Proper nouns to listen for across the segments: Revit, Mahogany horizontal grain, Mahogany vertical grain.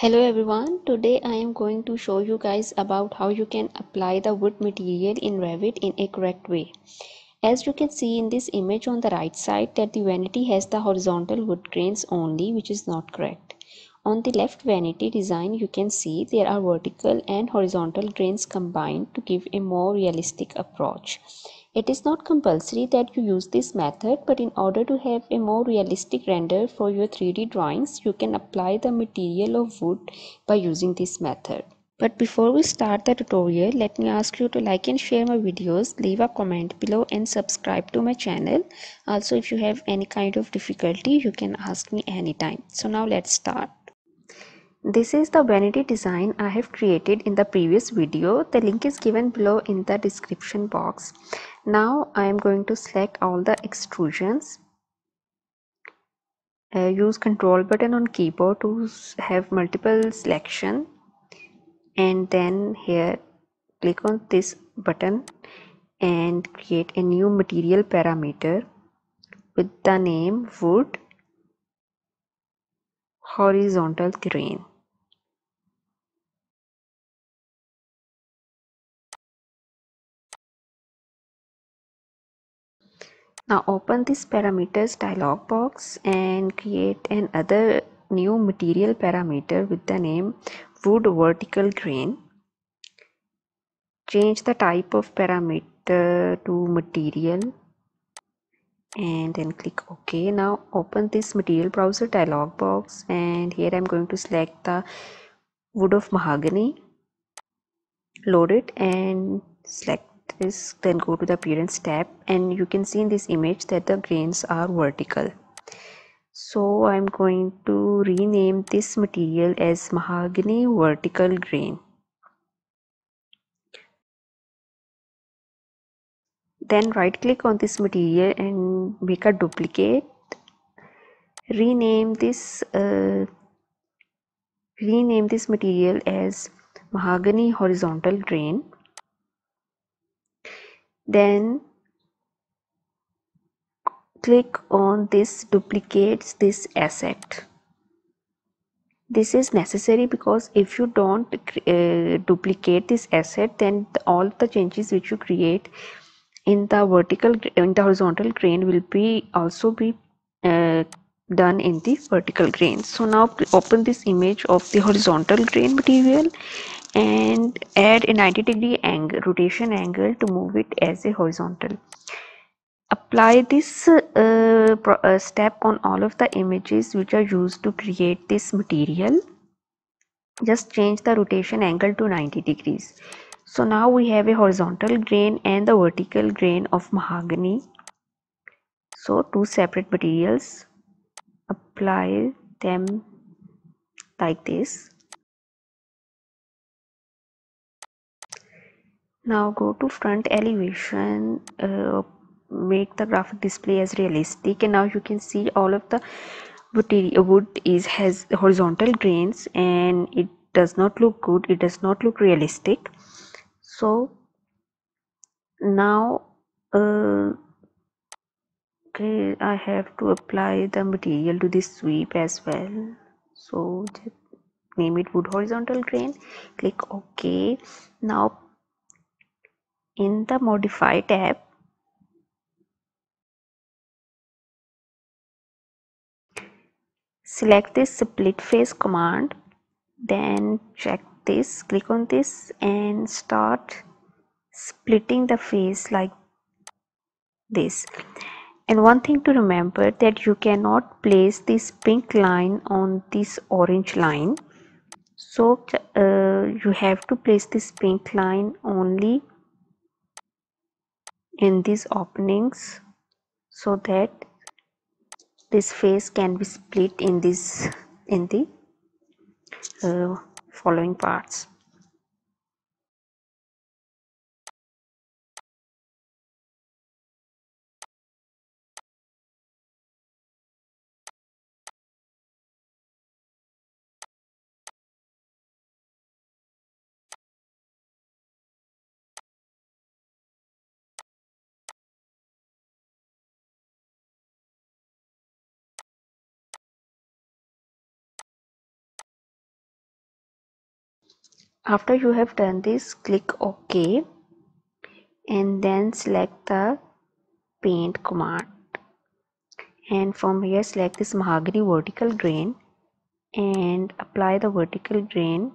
Hello everyone, today I am going to show you guys about how you can apply the wood material in Revit in a correct way. As you can see in this image on the right side that the vanity has the horizontal wood grains only, which is not correct. On the left vanity design you can see there are vertical and horizontal grains combined to give a more realistic approach. It is not compulsory that you use this method, but in order to have a more realistic render for your 3D drawings, you can apply the material of wood by using this method. But before we start the tutorial, let me ask you to like and share my videos, leave a comment below and subscribe to my channel. Also, if you have any kind of difficulty, you can ask me anytime. So now let's start. This is the vanity design I have created in the previous video. The link is given below in the description box. Now I am going to select all the extrusions. Use control button on keyboard to have multiple selection, and then here click on this button and create a new material parameter with the name wood horizontal grain. Now open this parameters dialog box and create another new material parameter with the name wood vertical grain. Change the type of parameter to material and then click OK. Now open this material browser dialog box and here I'm going to select the wood of mahogany. Load it and select this, then go to the appearance tab, and you can see in this image that the grains are vertical. So I'm going to rename this material as mahogany vertical grain. Then right click on this material and make a duplicate. Rename this material as mahogany horizontal grain. Then click on this duplicates this asset. This is necessary because if you don't duplicate this asset, then all the changes which you create in the horizontal grain will be also be done in the vertical grain. So now open this image of the horizontal grain material and add a 90-degree angle, rotation angle, to move it as a horizontal. Apply this step on all of the images which are used to create this material. Just change the rotation angle to 90 degrees. So now we have a horizontal grain and the vertical grain of mahogany. So two separate materials. Apply them like this. Now go to front elevation, make the graphic display as realistic, and now you can see all of the wood has horizontal grains and it does not look good, it does not look realistic. So now okay, I have to apply the material to this sweep as well. So name it wood horizontal grain, click OK. Now in the modify tab, select this split face command, then check this, click on this and start splitting the face like this. And one thing to remember, that you cannot place this pink line on this orange line. So you have to place this pink line only in these openings so that this face can be split in the following parts. After you have done this, click OK and then select the paint command, and from here select this Mahogany vertical grain and apply the vertical grain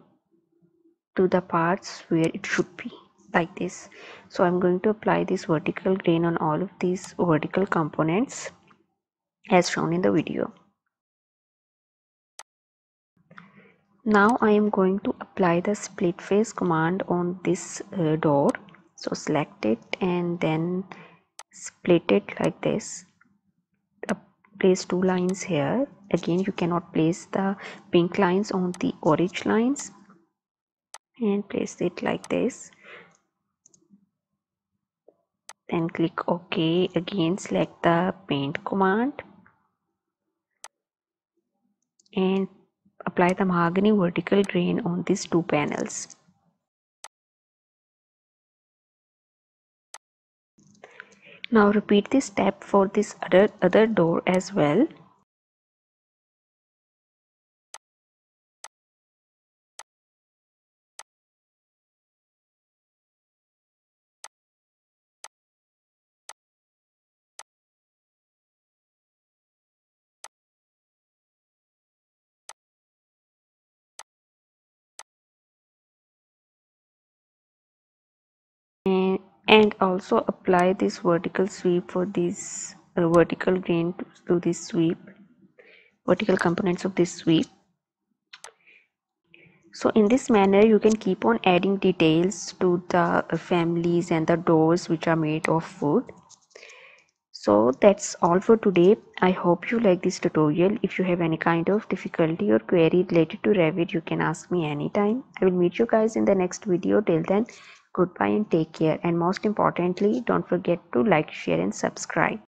to the parts where it should be, like this. So I'm going to apply this vertical grain on all of these vertical components as shown in the video. Now I am going to apply the split face command on this door. So select it and then split it like this. Place two lines here. Again, you cannot place the pink lines on the orange lines, and place it like this. Then click OK. Again, select the paint command and apply the Mahogany vertical grain on these two panels. Now repeat this step for this other door as well. And also apply this vertical sweep for these vertical grain to this sweep, vertical components of this sweep. So in this manner you can keep on adding details to the families and the doors which are made of wood. So that's all for today. I hope you like this tutorial. If you have any kind of difficulty or query related to Revit, you can ask me anytime. I will meet you guys in the next video. Till then, goodbye and take care, and most importantly, don't forget to like, share and subscribe.